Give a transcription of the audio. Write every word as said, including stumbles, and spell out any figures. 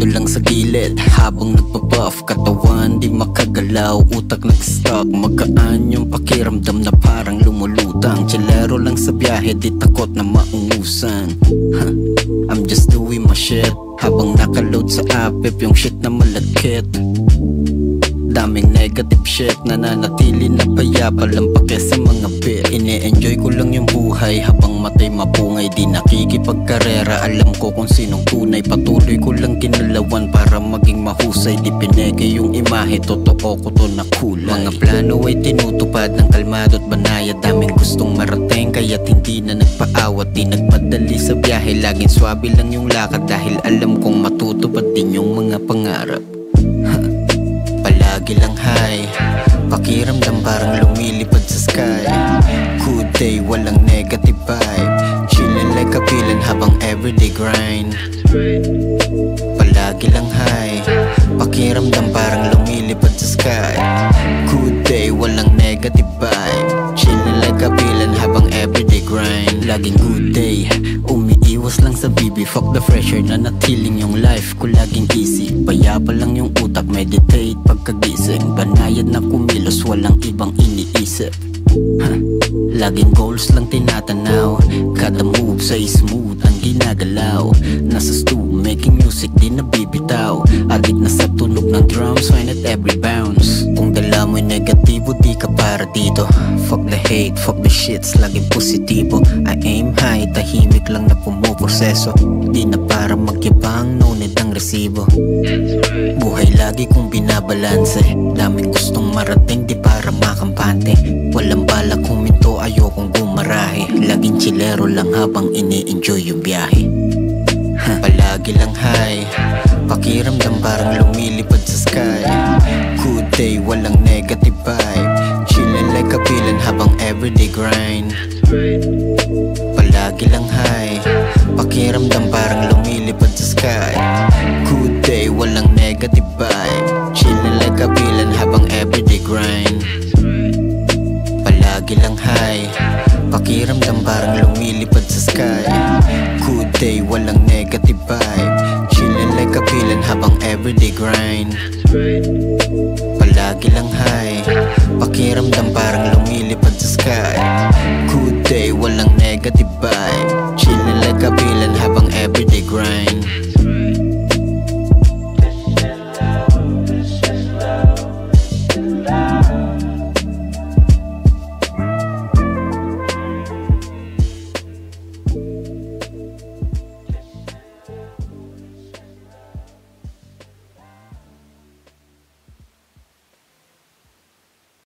Nakasarado lang sa gilid habang nagpa-puff. Katawan di makagalaw, utak nag-stuck. Magkaan yung pakiramdam na parang lumulutang. Chilero lang sa biyahe, di takot na maungusan. huh. I'm just doing my shit habang nakaload sa apip yung shit na malakit. Daming negative shit, nananatili na payapa lang pake sa mga bit. Ine-enjoy ko lang yung buhay habang matay mapungay. Di nakikipagkarera, alam ko kung sinong tunay. Patuloy ko lang kinalawan para maging mahusay. Di pinege yung imahe, totoo ko to na kulay. Mga plano ay tinutupad ng kalmado at banayad. Daming gustong marating kaya't hindi na nagpaawat. Di nagpadali sa biyahe, laging swabe lang yung lakad. Dahil alam kong matutupad din yung mga pangarap. Palagi lang high, pakiramdam parang lumilipad sa sky. Good day, walang negative vibe. Chillin' like a villain habang everyday grind. Palagi lang high, pakiramdam parang lumilipad sa sky. Good day, walang negative vibe. Chillin' like a villain habang everyday grind. Laging good day, umiiwas lang sa bibi. Fuck the pressure, nanatiling yung life ko laging easy. Payapa lang yung utak, meditate pagkagising. Banayad na kumilos, walang ibang iniisip. huh. Laging goals lang tinatanaw. Kada move sa smooth ang ginagalaw. Nasa stew, making music, di nabibitaw. Adik na sa tunog ng drums, find at every bounce. Kung dala mo'y negatibo, di ka para dito. Fuck the hate, fuck the shits, laging positibo. I aim high, tahimik lang na pumuproseso. Di na para magyabang, no need ang resibo. Buhay lagi kong binabalanse. Daming gustong marating, di para makampante. Walang bala kuminto, ayokong gumarahe. Laging chilero lang habang ini-enjoy yung biyahe. huh. Palagi lang high, pakiramdam parang lumilipad sa sky. Good day, walang negative vibe. Chillin' like a villain habang everyday grind. Palagi lang high, pakiramdam parang lumilipad sa sky. Good day, walang negative vibe. Chillin' like a villain habang everyday grind. Palagi lang high, pakiramdam parang lumilipad sa sky. Good day, walang negative vibe. Chillin' like a villain habang everyday grind. Palagi lang high, pakiramdam parang lumilipad.